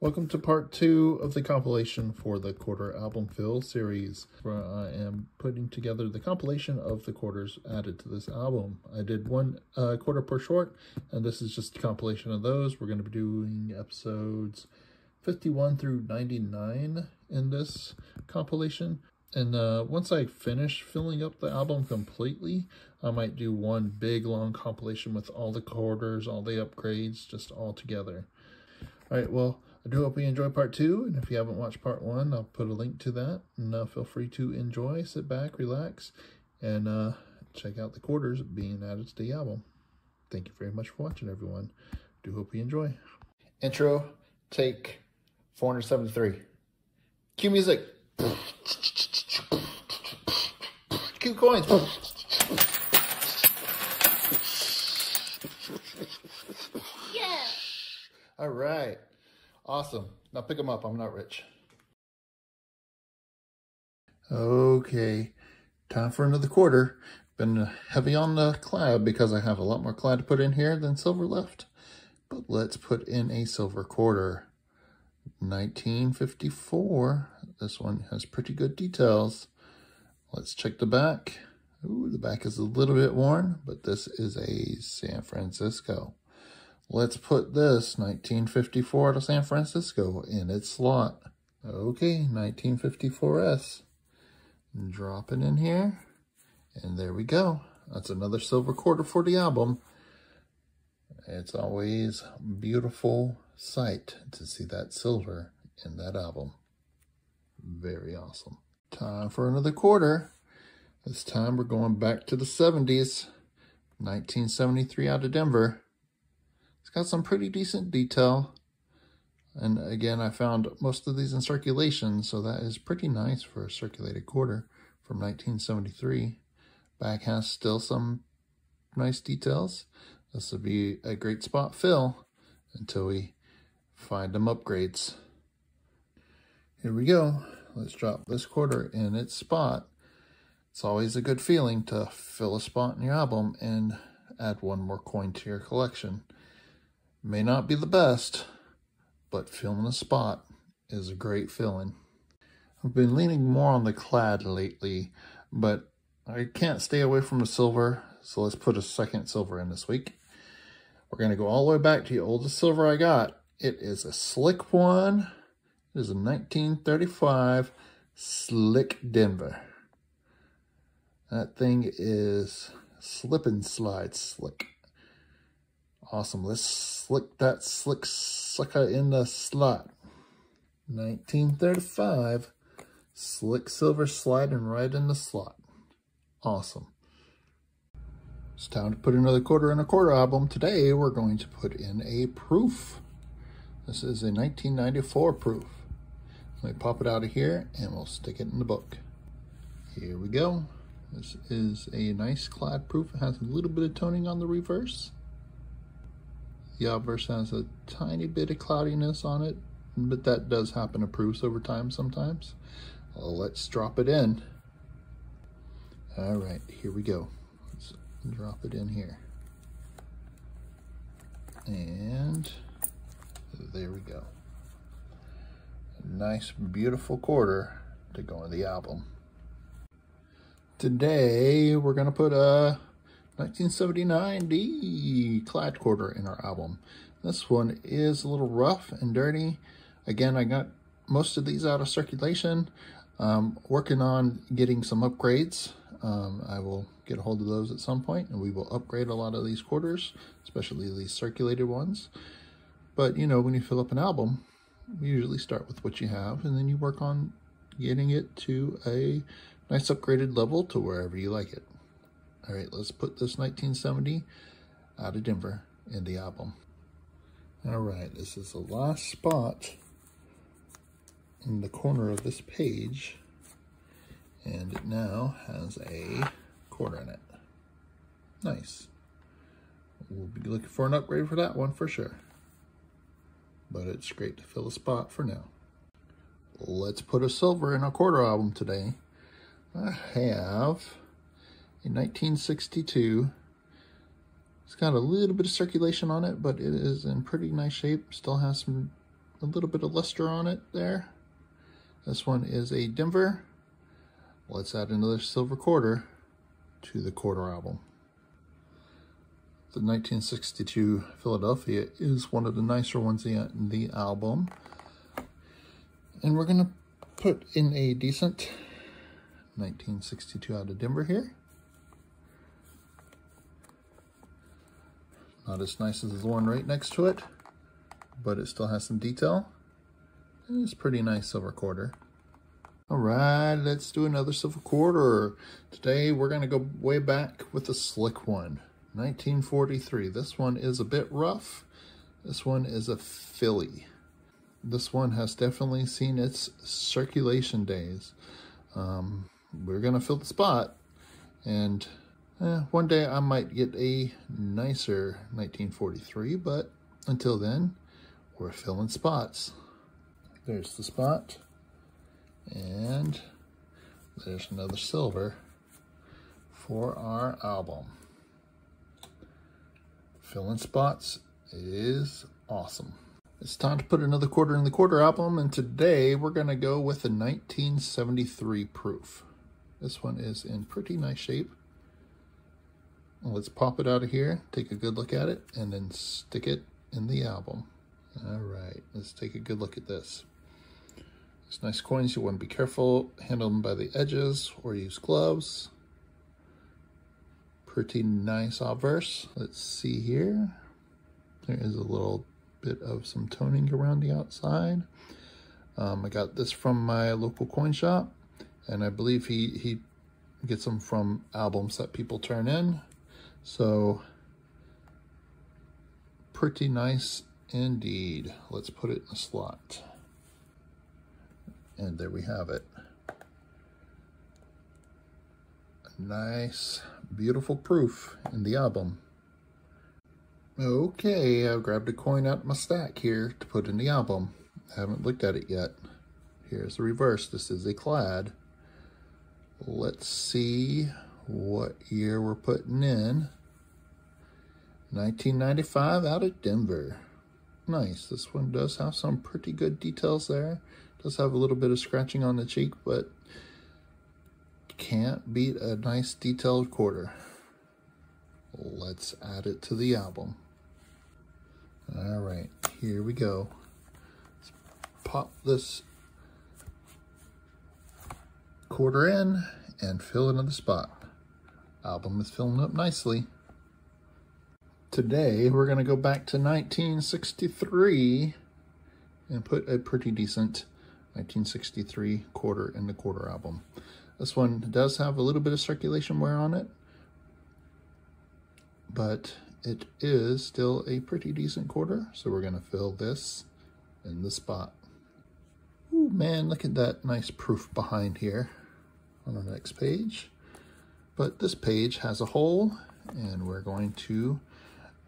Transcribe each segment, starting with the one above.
Welcome to part two of the compilation for the Quarter Album Fill series, where I am putting together the compilation of the quarters added to this album. I did one quarter per short, and this is just a compilation of those. We're going to be doing episodes 51 through 99 in this compilation. And once I finish filling up the album completely, I might do one big long compilation with all the quarters, all the upgrades, just all together. All right, well, I do hope you enjoy part two, and if you haven't watched part one, I'll put a link to that, and feel free to enjoy, sit back, relax, and check out the quarters being added to the album. Thank you very much for watching, everyone. I do hope you enjoy. Intro, take 473. Cue music. Cue coins. Yeah. All right. Awesome. Now pick them up. I'm not rich. Okay. Time for another quarter. Been heavy on the clad because I have a lot more clad to put in here than silver left. But let's put in a silver quarter. 1954. This one has pretty good details. Let's check the back. Ooh, the back is a little bit worn, but this is a San Francisco. Let's put this 1954 to San Francisco in its slot. Okay, 1954S. Drop it in here. And there we go. That's another silver quarter for the album. It's always a beautiful sight to see that silver in that album. Very awesome. Time for another quarter. This time we're going back to the 70s. 1973 out of Denver. It's got some pretty decent detail. And again, I found most of these in circulation, so that is pretty nice for a circulated quarter from 1973. Back has still some nice details. This would be a great spot fill until we find them upgrades. Here we go. Let's drop this quarter in its spot. It's always a good feeling to fill a spot in your album and add one more coin to your collection. May not be the best, but filling a spot is a great feeling. I've been leaning more on the clad lately, but I can't stay away from the silver, so let's put a second silver in this week. We're going to go all the way back to the oldest silver I got. It is a slick one. It is a 1935 Slick Denver. That thing is slip and slide slick. Awesome. Let's slick that slick sucker in the slot. 1935 Slick Silver sliding right in the slot. Awesome. It's time to put another quarter in a quarter album. Today we're going to put in a proof. This is a 1994 proof. Let me pop it out of here and we'll stick it in the book. Here we go. This is a nice clad proof. It has a little bit of toning on the reverse. The obverse has a tiny bit of cloudiness on it, but that does happen to proofs over time sometimes. Let's drop it in. All right, here we go. Let's drop it in here. And there we go. A nice, beautiful quarter to go in the album. Today, we're going to put a 1979 D clad quarter in our album. This one is a little rough and dirty. Again, I got most of these out of circulation. Working on getting some upgrades. I will get a hold of those at some point, and we will upgrade a lot of these quarters, especially these circulated ones. But you know, when you fill up an album, you usually start with what you have, and then you work on getting it to a nice upgraded level to wherever you like it. All right, let's put this 1970 out of Denver in the album. All right, this is the last spot in the corner of this page, and it now has a quarter in it. Nice. We'll be looking for an upgrade for that one for sure, but it's great to fill a spot for now. Let's put a silver in a quarter album today. I have in 1962, it's got a little bit of circulation on it, but it is in pretty nice shape. Still has some a little bit of luster on it there. This one is a Denver. Let's add another silver quarter to the quarter album. The 1962 Philadelphia is one of the nicer ones in the album. And we're gonna put in a decent 1962 out of Denver here. Not as nice as the one right next to it, but it still has some detail. And it's a pretty nice silver quarter. All right, let's do another silver quarter. Today we're gonna go way back with a slick one, 1943. This one is a bit rough. This one is a Philly. This one has definitely seen its circulation days. We're gonna fill the spot, and one day I might get a nicer 1943, but until then, we're filling spots. There's the spot, and there's another silver for our album. Filling spots is awesome. It's time to put another quarter in the quarter album, and today we're gonna go with a 1973 proof. This one is in pretty nice shape. Let's pop it out of here, take a good look at it, and then stick it in the album. All right, let's take a good look at this. These nice coins, you wanna be careful, handle them by the edges or use gloves. Pretty nice obverse. Let's see here. There is a little bit of some toning around the outside. I got this from my local coin shop, and I believe he gets them from albums that people turn in. So pretty nice indeed. Let's put it in the slot. And there we have it. A nice, beautiful proof in the album. Okay, I've grabbed a coin out of my stack here to put in the album. I haven't looked at it yet. Here's the reverse. This is a Clad. Let's see what year we're putting in. 1995 out of Denver. Nice. This one does have some pretty good details there. Does have a little bit of scratching on the cheek, but can't beat a nice detailed quarter. Let's add it to the album. All right, here we go. Let's pop this quarter in and fill another spot. Album is filling up nicely. Today, we're gonna go back to 1963 and put a pretty decent 1963 quarter in the quarter album. This one does have a little bit of circulation wear on it, but it is still a pretty decent quarter. So we're gonna fill this in the spot. Ooh man, look at that nice proof behind here on the next page. But this page has a hole, and we're going to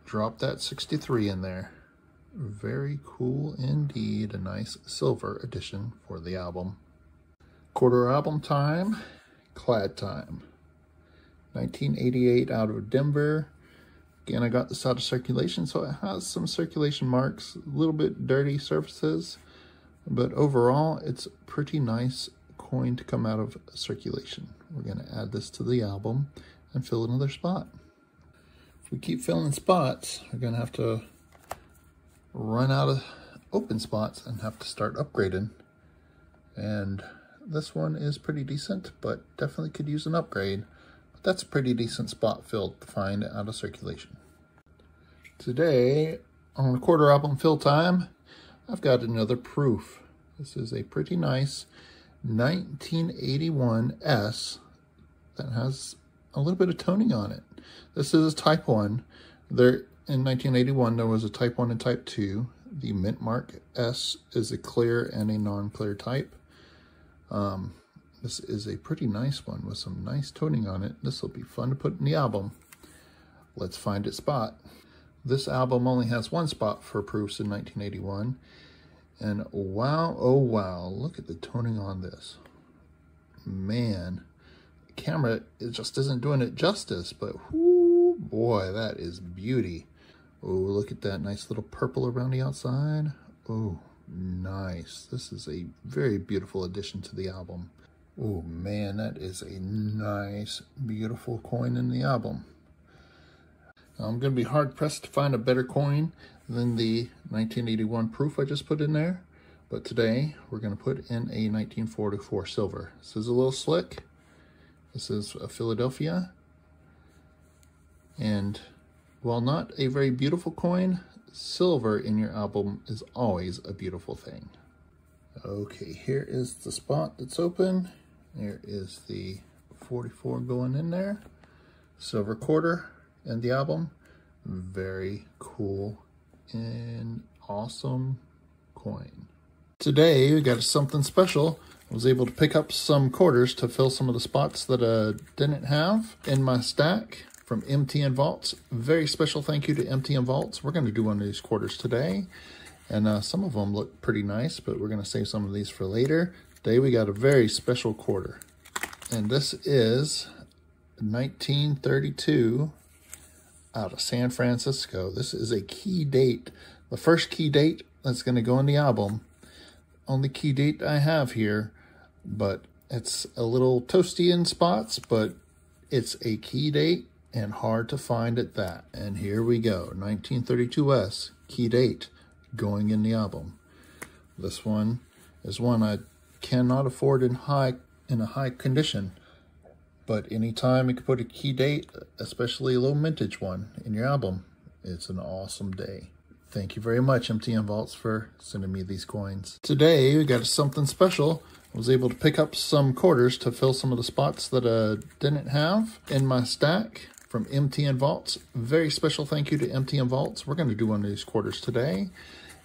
drop that 63 in there. Very cool indeed, a nice silver edition for the album. Quarter album time, Clad time. 1988 out of Denver. Again, I got this out of circulation, so it has some circulation marks, a little bit dirty surfaces, but overall, it's a pretty nice coin to come out of circulation. We're gonna add this to the album and fill another spot. If we keep filling spots, we're gonna have to run out of open spots and have to start upgrading. And this one is pretty decent, but definitely could use an upgrade. That's a pretty decent spot filled to find out of circulation. Today, on the quarter album fill time, I've got another proof. This is a pretty nice 1981 S that has a little bit of toning on it. This is a type 1. There, in 1981, there was a type 1 and type 2. The Mint Mark S is a clear and a non-clear type. This is a pretty nice one with some nice toning on it. This will be fun to put in the album. Let's find its spot. This album only has one spot for proofs in 1981. And wow, oh wow, look at the toning on this. Man, the camera, it just isn't doing it justice, but whoo boy, that is beauty. Oh, look at that nice little purple around the outside. Oh, Nice. This is a very beautiful addition to the album. Oh man, that is a nice, beautiful coin in the album. I'm going to be hard-pressed to find a better coin than the 1981 proof I just put in there. But today, we're going to put in a 1944 silver. This is a little slick. This is a Philadelphia. And while not a very beautiful coin, silver in your album is always a beautiful thing. Okay, here is the spot that's open. There is the 44 going in there. Silver quarter in the album. Very cool and awesome coin. Today we got something special. I was able to pick up some quarters to fill some of the spots that I didn't have in my stack from MTN Vaults. Very special thank you to MTN Vaults. We're going to do one of these quarters today. And some of them look pretty nice, but we're going to save some of these for later. Today we got a very special quarter. And this is 1932 out of San Francisco. This is a key date. The first key date that's going to go in the album. Only key date I have here, but it's a little toasty in spots, but it's a key date and hard to find at that. And here we go. 1932S, key date, going in the album. This one is one I cannot afford in a high condition, but anytime you can put a key date, especially a low mintage one, in your album, it's an awesome day. Thank you very much, MTN Vaults, for sending me these coins. Today we got something special. I was able to pick up some quarters to fill some of the spots that I didn't have in my stack from MTN Vaults. Very special thank you to MTN Vaults. We're going to do one of these quarters today.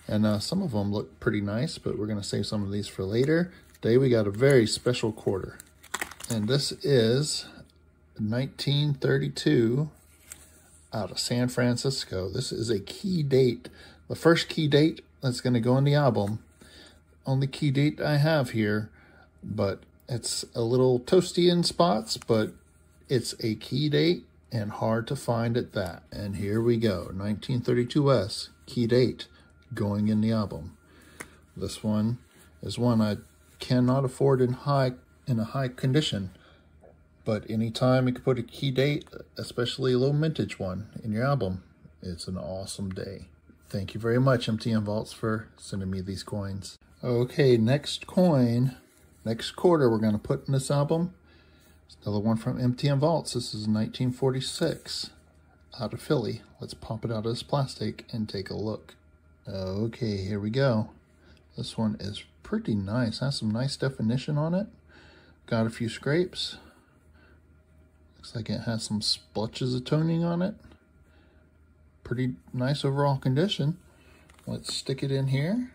And some of them look pretty nice, but we're going to save some of these for later. Today we got a very special quarter. And this is 1932 out of San Francisco. This is a key date. The first key date that's going to go in the album. Only key date I have here, but it's a little toasty in spots, but it's a key date and hard to find at that. And here we go. 1932S, key date, going in the album. This one is one I cannot afford in a high condition, but anytime you can put a key date, especially a low mintage one, in your album, it's an awesome day. Thank you very much, MTN Vaults, for sending me these coins. Okay, next coin, next quarter we're going to put in this album. Another one from MTN Vaults. This is 1946 out of Philly. Let's pop it out of this plastic and take a look. Okay, here we go. This one is pretty nice. Has some nice definition on it. Got a few scrapes. Looks like it has some splotches of toning on it. Pretty nice overall condition. Let's stick it in here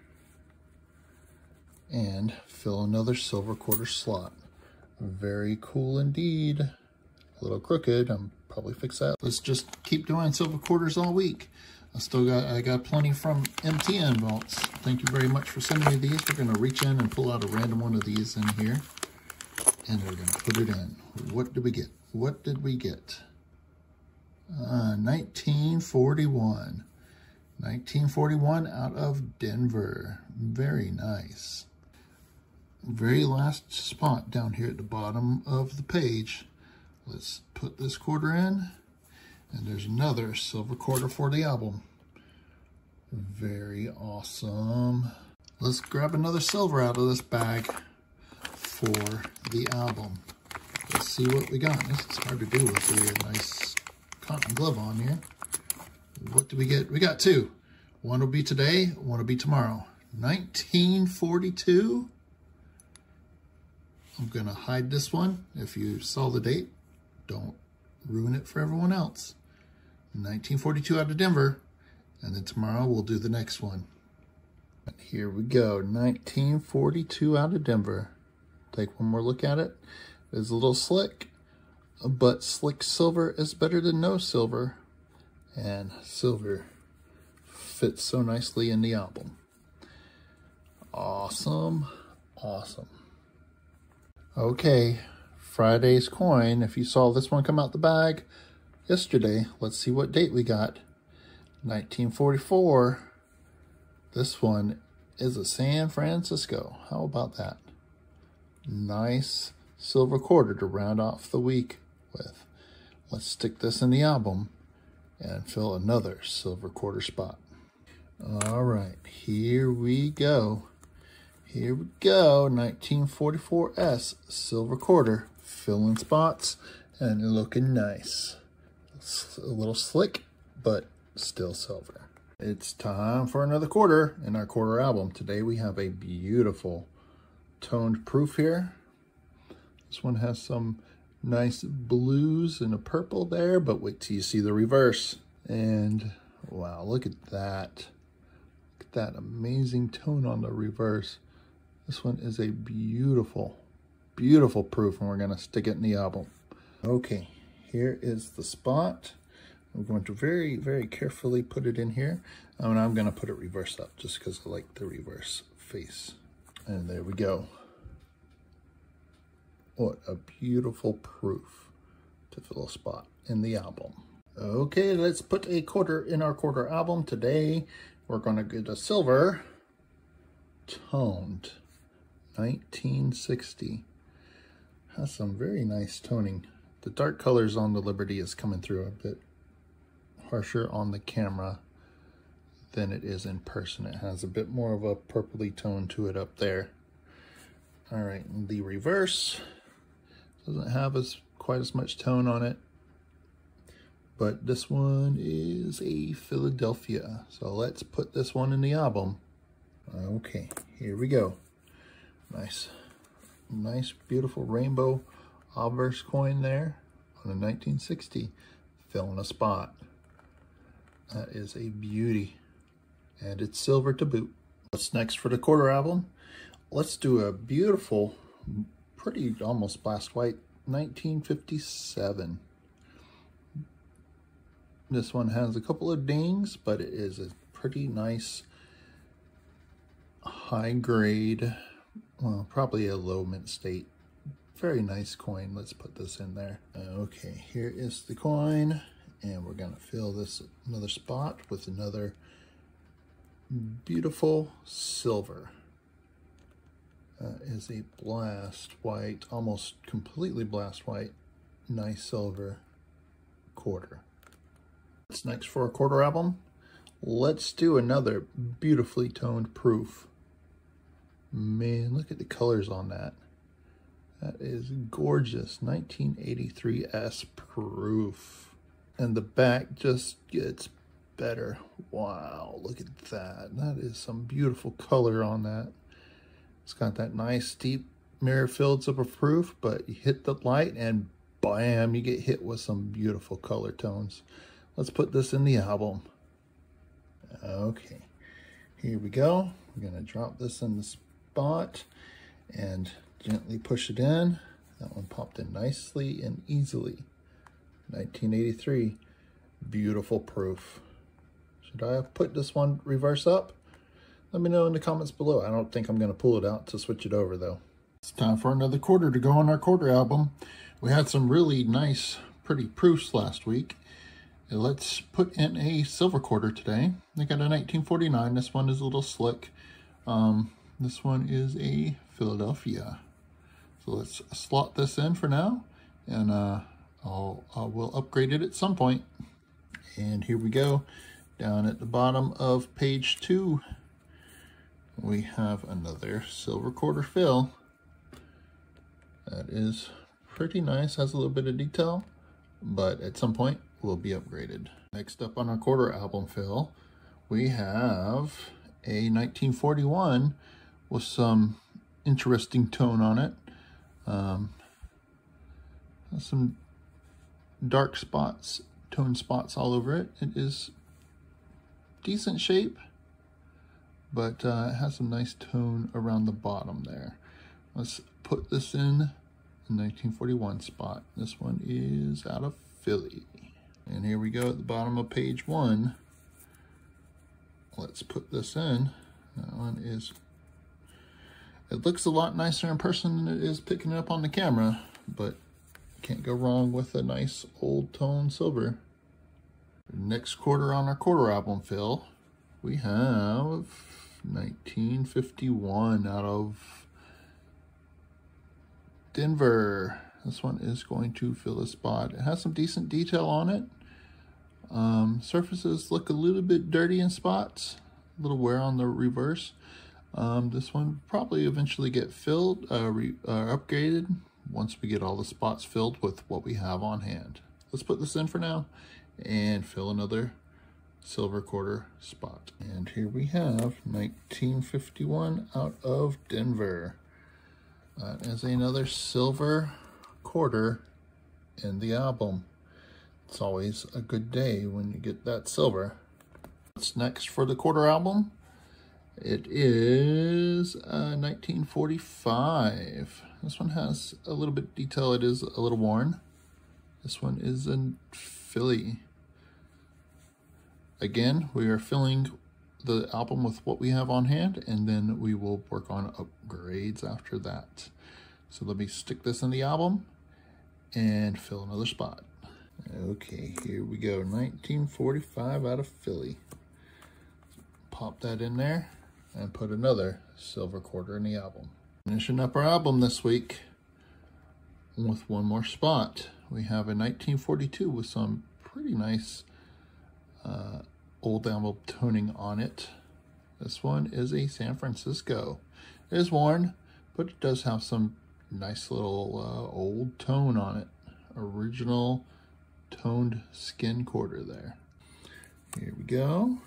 and fill another silver quarter slot. Very cool indeed. A little crooked. I'm probably fix that. Let's just keep doing silver quarters all week. I got plenty from MTN Vaults. Thank you very much for sending me these. We're going to reach in and pull out a random one of these in here, and we're going to put it in. What did we get? What did we get? 1941. 1941 out of Denver. Very nice. Very last spot down here at the bottom of the page. Let's put this quarter in, and there's another silver quarter for the album. Very awesome. Let's grab another silver out of this bag for the album. Let's see what we got. This is hard to do with the nice cotton glove on here. What do we get? We got two. One will be today, one will be tomorrow. 1942. I'm going to hide this one. If you saw the date, don't ruin it for everyone else. 1942 out of Denver. And then tomorrow we'll do the next one. And here we go. 1942 out of Denver. Take one more look at it. It's a little slick, but slick silver is better than no silver. And silver fits so nicely in the album. Awesome. Awesome. Okay, Friday's coin. If you saw this one come out the bag yesterday, let's see what date we got. 1944. This one is a San Francisco. How about that? Nice silver quarter to round off the week with. Let's stick this in the album and fill another silver quarter spot. All right, here we go. Here we go, 1944S silver quarter, filling spots and looking nice. It's a little slick, but still silver. It's time for another quarter in our quarter album. Today we have a beautiful toned proof here. This one has some nice blues and a purple there, but wait till you see the reverse. And wow, look at that. Look at that amazing tone on the reverse. This one is a beautiful, beautiful proof, and we're gonna stick it in the album. Okay, here is the spot. I'm going to very, very carefully put it in here, and I'm gonna put it reverse up just because I like the reverse face. And there we go. What a beautiful proof to fill a spot in the album. Okay, let's put a quarter in our quarter album. Today, we're gonna get a silver toned 1960. Has some very nice toning. The dark colors on the Liberty is coming through a bit harsher on the camera than it is in person. It has a bit more of a purpley tone to it up there. All right, the reverse doesn't have quite as much tone on it, but this one is a Philadelphia. So let's put this one in the album. Okay, here we go. Nice, beautiful rainbow obverse coin there on a 1960, filling a spot. That is a beauty, and it's silver to boot. What's next for the quarter album? Let's do a beautiful, pretty almost blast white 1957. This one has a couple of dings, but it is a pretty nice high grade, well, probably a low mint state. Very nice coin. Let's put this in there. Okay, here is the coin, and we're gonna fill this another spot with another beautiful silver. That is a blast white, almost completely blast white, nice silver quarter. What's next for a quarter album? Let's do another beautifully toned proof. Man, look at the colors on that. That is gorgeous, 1983S proof. And the back just gets better. Wow, look at that. That is some beautiful color on that. It's got that nice deep mirror fields of a proof, but you hit the light and bam, you get hit with some beautiful color tones. Let's put this in the album. Okay, here we go. We're gonna drop this in the spot and gently push it in. That one popped in nicely and easily. 1983, beautiful proof. Should I have put this one reverse up? Let me know in the comments below. I don't think I'm gonna pull it out to switch it over though. It's time for another quarter to go on our quarter album. We had some really nice, pretty proofs last week. Let's put in a silver quarter today. I got a 1949. This one is a little slick. This one is a Philadelphia. So let's slot this in for now, and we'll upgrade it at some point. And here we go. Down at the bottom of page 2, we have another silver quarter fill. That is pretty nice, has a little bit of detail, but at some point will be upgraded. Next up on our quarter album fill, we have a 1941 with some interesting tone on it. Some dark spots, tone spots all over it. It is decent shape, but it has some nice tone around the bottom there. Let's put this in the 1941 spot. This one is out of Philly. And here we go at the bottom of page 1. Let's put this in. That one is, it looks a lot nicer in person than it is picking it up on the camera, but can't go wrong with a nice old tone silver. Next quarter on our quarter album fill, we have 1951 out of Denver. This one is going to fill a spot. It has some decent detail on it. Surfaces look a little bit dirty in spots, a little wear on the reverse. This one probably eventually get filled, upgraded once we get all the spots filled with what we have on hand. Let's put this in for now and fill another silver quarter spot. And here we have 1951 out of Denver. That is another silver quarter in the album. It's always a good day when you get that silver. What's next for the quarter album? It is 1945. This one has a little bit of detail. It is a little worn. This one is in Philly. Again, we are filling the album with what we have on hand, and then we will work on upgrades after that. So let me stick this in the album and fill another spot. Okay, here we go. 1945 out of Philly. Pop that in there and put another silver quarter in the album. Finishing up our album this week with one more spot. We have a 1942 with some pretty nice old envelope toning on it. This one is a San Francisco. It is worn, but it does have some nice little old tone on it. Original toned skin quarter there. Here we go.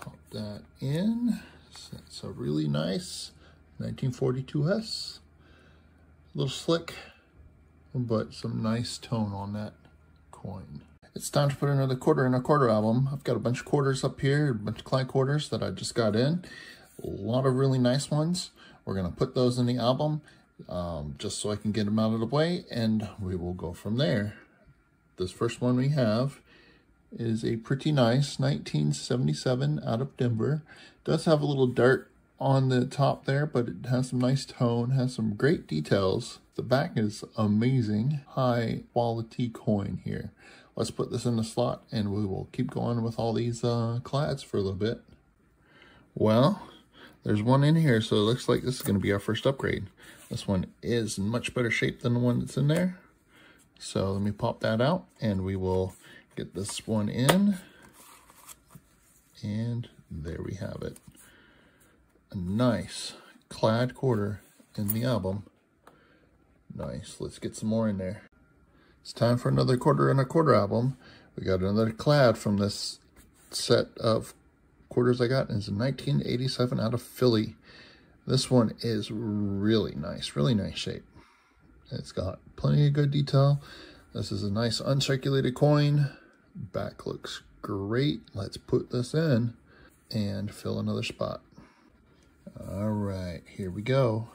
Pop that in. So that's a really nice 1942 Hess. A little slick, but some nice tone on that coin. It's time to put another quarter in our quarter album. I've got a bunch of quarters up here, a bunch of Klein quarters that I just got in. A lot of really nice ones. We're going to put those in the album just so I can get them out of the way, and we will go from there. This first one we have is a pretty nice 1977 out of Denver. It does have a little dirt on the top there, but it has some nice tone, has some great details. The back is amazing. High quality coin here. Let's put this in the slot and we will keep going with all these clads for a little bit. Well, there's one in here, so it looks like this is going to be our first upgrade. This one is in much better shape than the one that's in there. So let me pop that out and we will get this one in. And there we have it. A nice clad quarter in the album. Nice. Let's get some more in there. It's time for another quarter in a quarter album. We got another clad from this set of quarters I got. It's a 1987 out of Philly. This one is really nice shape. It's got plenty of good detail. This is a nice uncirculated coin. Back looks great. Let's put this in and fill another spot. All right, here we go.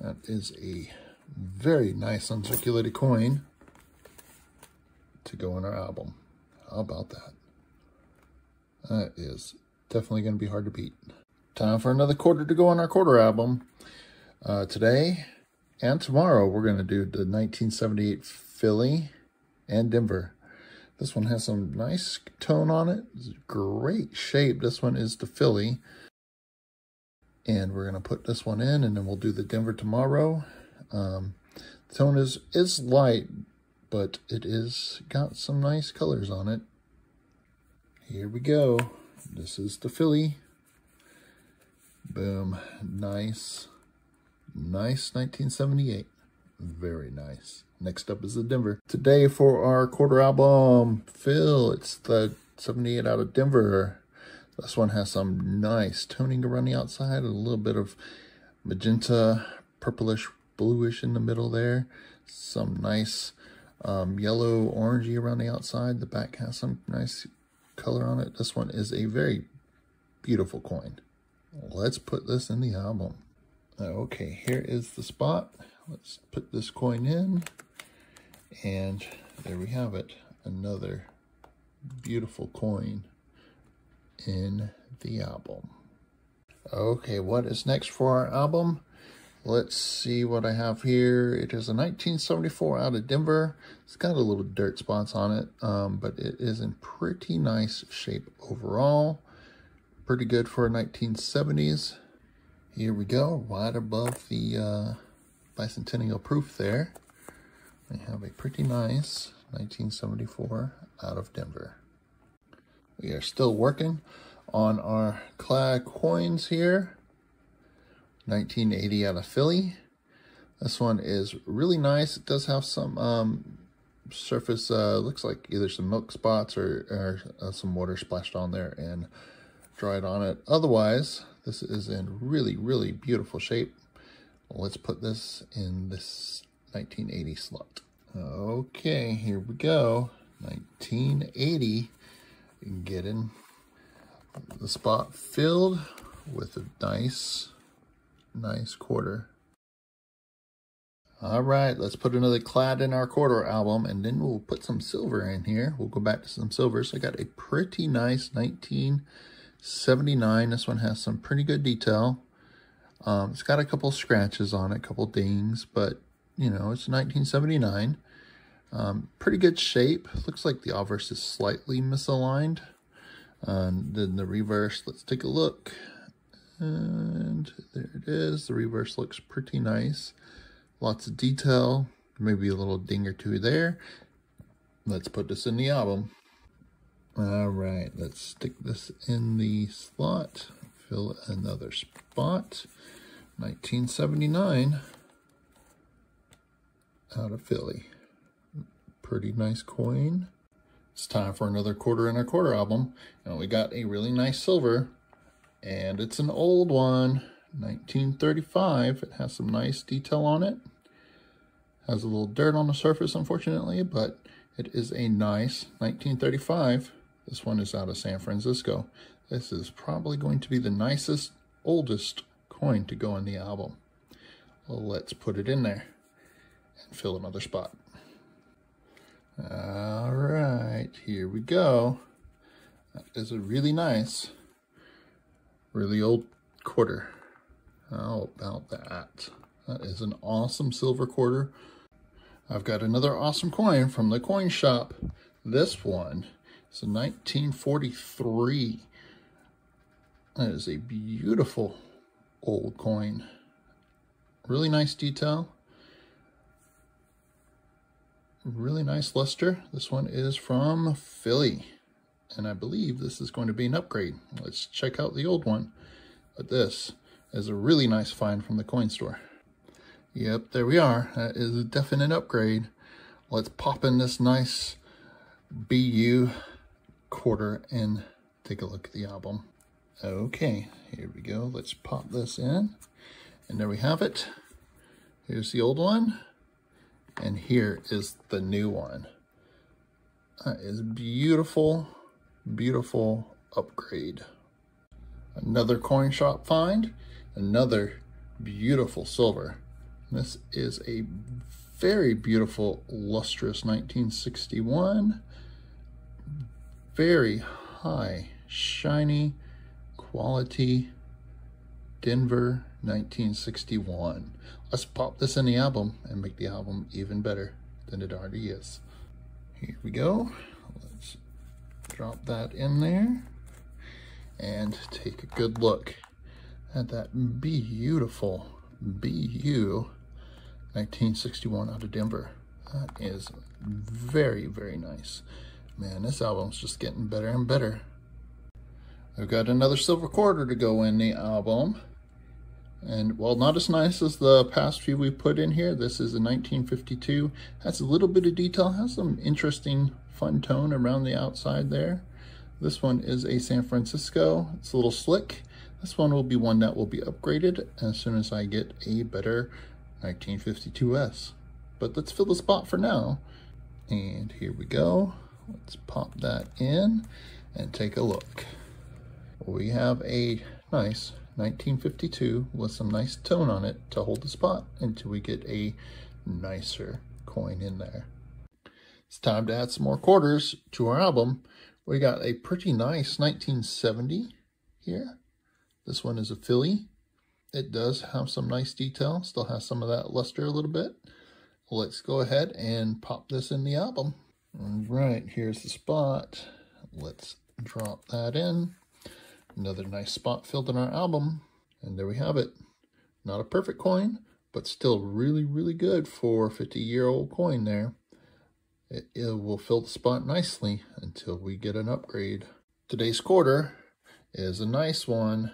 That is a very nice uncirculated coin to go in our album. How about that? That is definitely going to be hard to beat. Time for another quarter to go on our quarter album. Today and tomorrow we're going to do the 1978 Philly and Denver. This one has some nice tone on it. It's great shape. This one is the Philly. And we're going to put this one in and then we'll do the Denver tomorrow. The tone is light, but it is got some nice colors on it. Here we go. This is the Philly. Boom. Nice. Nice 1978. Very nice. Next up is the Denver. Today for our quarter album fill, it's the 78 out of Denver. This one has some nice toning around the outside, a little bit of magenta, purplish, bluish in the middle there. Some nice yellow, orangey around the outside. The back has some nice color on it. This one is a very beautiful coin. Let's put this in the album. Okay, here is the spot. Let's put this coin in. And there we have it. Another beautiful coin in the album. Okay, what is next for our album? Let's see what I have here. It is a 1974 out of Denver. It's got a little dirt spots on it, but it is in pretty nice shape overall. pretty good for 1970s. Here we go, right above the bicentennial proof there. We have a pretty nice 1974 out of Denver. We are still working on our Clay coins here. 1980 out of Philly. This one is really nice. It does have some surface, looks like either some milk spots or some water splashed on there and dried on it. Otherwise, this is in really, really beautiful shape. Let's put this in this 1980 slot. Okay, here we go. 1980, getting the spot filled with a nice quarter. All right, let's put another clad in our quarter album, and then we'll put some silver in here. We'll go back to some silver. So I got a pretty nice 1979. This one has some pretty good detail. It's got a couple scratches on it, a couple dings, but you know, it's 1979. Pretty good shape. Looks like the obverse is slightly misaligned. Then the reverse, let's take a look. And there it is. The reverse looks pretty nice. Lots of detail, maybe a little ding or two there. Let's put this in the album. All right, let's stick this in the slot, fill another spot. 1979 out of Philly. Pretty nice coin. It's time for another quarter in our quarter album. And we got a really nice silver, and it's an old one. 1935, it has some nice detail on it. Has a little dirt on the surface, unfortunately, but it is a nice 1935. This one is out of San Francisco. This is probably going to be the nicest, oldest coin to go in the album. Let's put it in there and fill another spot. All right, here we go. That is a really nice, really old quarter. How about that? That is an awesome silver quarter. I've got another awesome coin from the coin shop. This one is a 1943. That is a beautiful old coin. Really nice detail. Really nice luster. This one is from Philly. And I believe this is going to be an upgrade. Let's check out the old one. But this is a really nice find from the coin store. Yep, there we are. That is a definite upgrade. Let's pop in this nice BU quarter and take a look at the album. Okay, here we go. Let's pop this in. And there we have it. Here's the old one. And here is the new one. That is beautiful, beautiful upgrade. Another coin shop find. Another beautiful silver. This is a very beautiful, lustrous 1961. Very high, shiny, quality Denver 1961. Let's pop this in the album and make the album even better than it already is. Here we go. Let's drop that in there and take a good look at that beautiful BU 1961 out of Denver. That is very, very nice. Man, this album's just getting better and better. I've got another silver quarter to go in the album. And while not as nice as the past few we put in here, this is a 1952. Has a little bit of detail, has some interesting fun tone around the outside there. This one is a San Francisco. It's a little slick. This one will be one that will be upgraded as soon as I get a better 1952S. But let's fill the spot for now. And here we go. Let's pop that in and take a look. We have a nice 1952 with some nice tone on it to hold the spot until we get a nicer coin in there. It's time to add some more quarters to our album. We got a pretty nice 1970 here. This one is a Philly. It does have some nice detail. Still has some of that luster a little bit. Let's go ahead and pop this in the album. All right, here's the spot. Let's drop that in. Another nice spot filled in our album. And there we have it. Not a perfect coin, but still really, really good for a 50-year-old coin there. It will fill the spot nicely until we get an upgrade. Today's quarter is a nice one,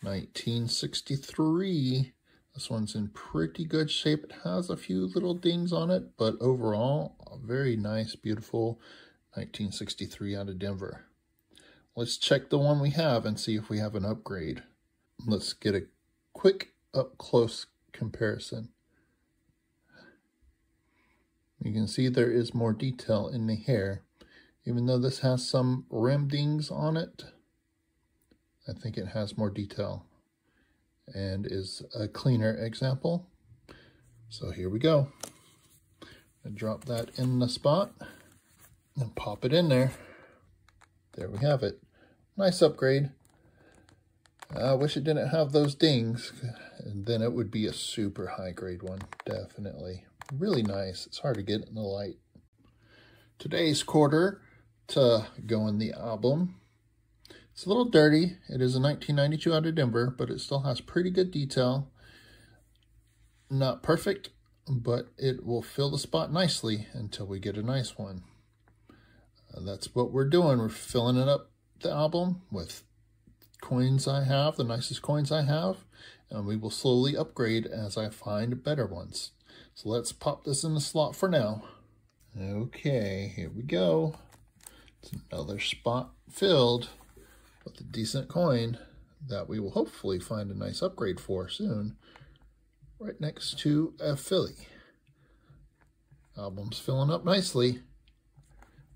1963. This one's in pretty good shape. It has a few little dings on it, but overall, a very nice, beautiful 1963 out of Denver. Let's check the one we have and see if we have an upgrade. Let's get a quick up-close comparison. You can see there is more detail in the hair. Even though this has some rim dings on it, I think it has more detail and is a cleaner example. So here we go. I drop that in the spot and pop it in there. There we have it. Nice upgrade. I wish it didn't have those dings, and then it would be a super high grade one, definitely. Really nice. It's hard to get in the light. Today's quarter to go in the album. It's a little dirty. It is a 1992 out of Denver, but it still has pretty good detail. Not perfect, but it will fill the spot nicely until we get a nice one. That's what we're doing. We're filling it up the album with coins I have, the nicest coins I have, and we will slowly upgrade as I find better ones. So let's pop this in the slot for now. Okay, here we go. It's another spot filled with a decent coin that we will hopefully find a nice upgrade for soon. Right next to a Philly. Album's filling up nicely,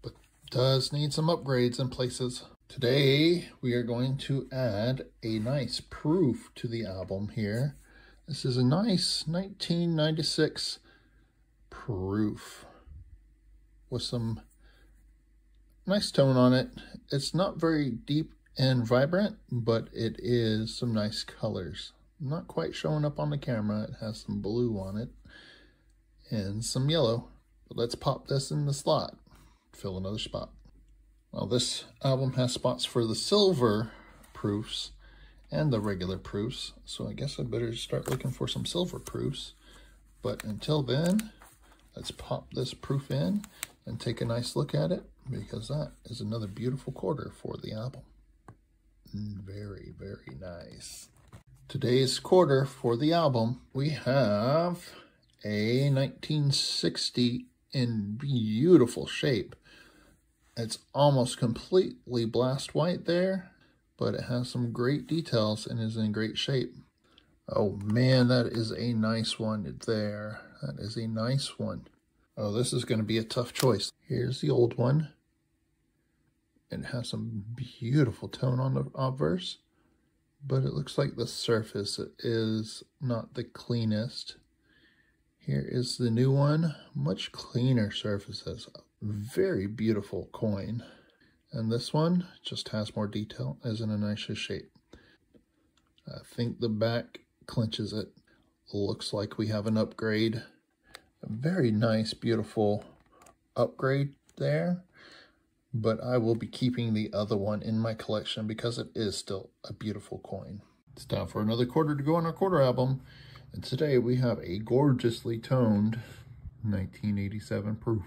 but does need some upgrades in places. Today, we are going to add a nice proof to the album here. This is a nice 1996 proof with some nice tone on it. It's not very deep and vibrant, but it is some nice colors. Not quite showing up on the camera. It has some blue on it and some yellow. But let's pop this in the slot, fill another spot. Well, this album has spots for the silver proofs and the regular proofs, so I guess I better start looking for some silver proofs. But until then, let's pop this proof in and take a nice look at it, because that is another beautiful quarter for the album. Very, very nice. Today's quarter for the album, we have a 1960 in beautiful shape. It's almost completely blast white there, but it has some great details and is in great shape. Oh man, that is a nice one there. That is a nice one. Oh, this is going to be a tough choice. Here's the old one. It has some beautiful tone on the obverse, but it looks like the surface is not the cleanest. Here is the new one, much cleaner surfaces. Very beautiful coin. And this one just has more detail, is in a nicer shape. I think the back clinches it. Looks like we have an upgrade. A very nice, beautiful upgrade there. But I will be keeping the other one in my collection because it is still a beautiful coin. It's time for another quarter to go on our quarter album. And today we have a gorgeously toned 1987 proof.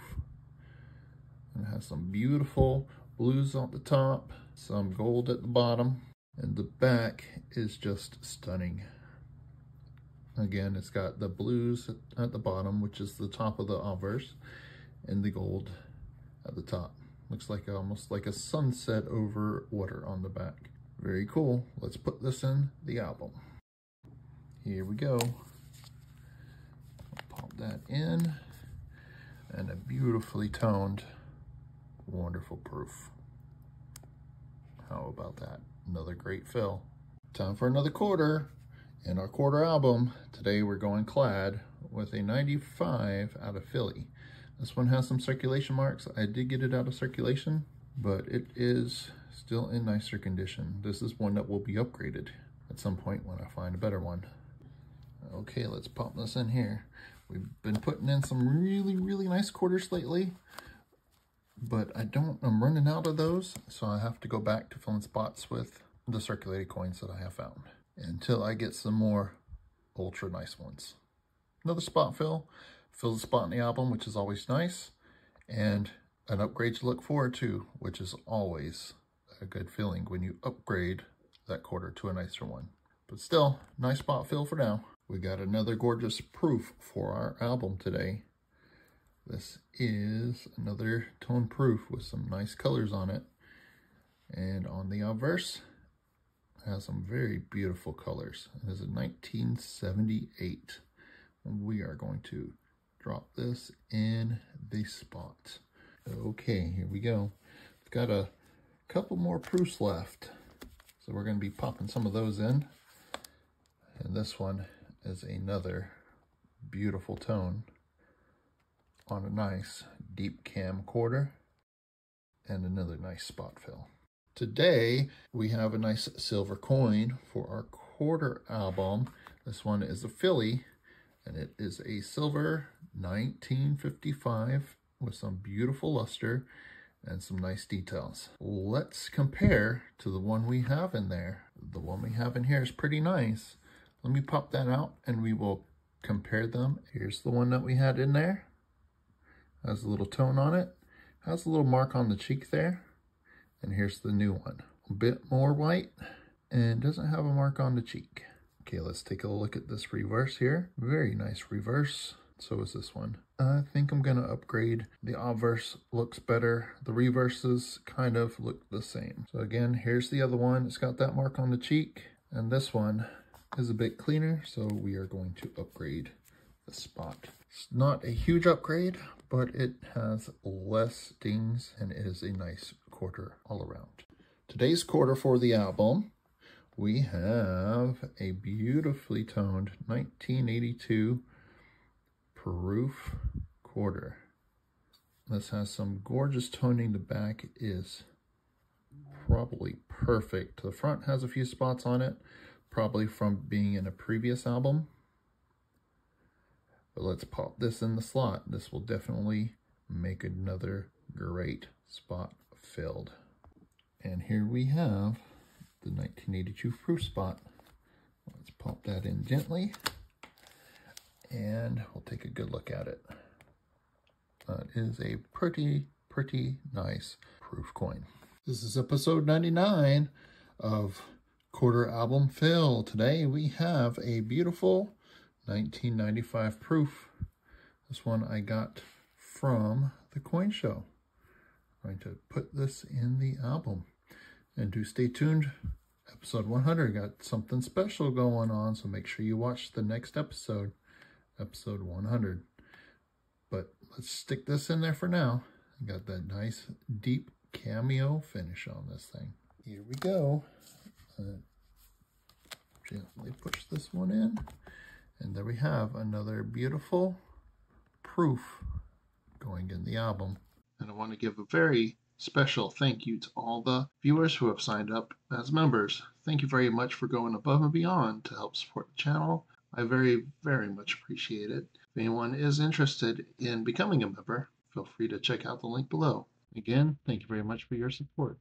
It has some beautiful blues on the top, some gold at the bottom, and the back is just stunning. Again, it's got the blues at the bottom, which is the top of the obverse, and the gold at the top. Looks like almost like a sunset over water on the back. Very cool. Let's put this in the album. Here we go. Pop that in, and a beautifully toned, wonderful proof. How about that? Another great fill. Time for another quarter in our quarter album. Today we're going clad with a 95 out of Philly. This one has some circulation marks. I did get it out of circulation, but it is still in nicer condition. This is one that will be upgraded at some point when I find a better one. Okay, let's pop this in here. We've been putting in some really, really nice quarters lately, but I'm running out of those, so I have to go back to filling spots with the circulated coins that I have found until I get some more ultra nice ones. Another spot fill, fills the spot in the album, which is always nice, and an upgrade to look forward to, which is always a good feeling when you upgrade that quarter to a nicer one. But still, nice spot fill for now. We got another gorgeous proof for our album today. This is another tone proof with some nice colors on it. And on the obverse, it has some very beautiful colors. It is a 1978. We are going to drop this in the spot. Okay, here we go. We've got a couple more proofs left. So we're going to be popping some of those in. And this one is another beautiful tone on a nice deep cam quarter and another nice spot fill. Today, we have a nice silver coin for our quarter album. This one is a Philly, and it is a silver 1955 with some beautiful luster and some nice details. Let's compare to the one we have in there. The one we have in here is pretty nice. Let me pop that out and we will compare them. Here's the one that we had in there. Has a little tone on it. Has a little mark on the cheek there. And here's the new one. A bit more white and doesn't have a mark on the cheek. Okay, let's take a look at this reverse here. Very nice reverse. So is this one. I think I'm going to upgrade. The obverse looks better. The reverses kind of look the same. So again, here's the other one. It's got that mark on the cheek. And this one is a bit cleaner. So we are going to upgrade the spot. It's not a huge upgrade, but it has less dings and it is a nice quarter all around. Today's quarter for the album, we have a beautifully toned 1982 proof quarter. This has some gorgeous toning. The back is probably perfect. The front has a few spots on it, probably from being in a previous album. But let's pop this in the slot. This will definitely make another great spot filled. And here we have the 1982 proof spot. Let's pop that in gently. And we'll take a good look at it. That is a pretty, pretty nice proof coin. This is episode 99 of Quarter Album Fill. Today we have a beautiful 1995 proof. This one I got from the coin show. I'm going to put this in the album. And do stay tuned. Episode 100 got something special going on, so make sure you watch the next episode. Episode 100. But let's stick this in there for now. I got that nice deep cameo finish on this thing. Here we go. Gently push this one in. And there we have another beautiful proof going in the album. And I want to give a very special thank you to all the viewers who have signed up as members. Thank you very much for going above and beyond to help support the channel. I very, very much appreciate it. If anyone is interested in becoming a member, feel free to check out the link below. Again, thank you very much for your support.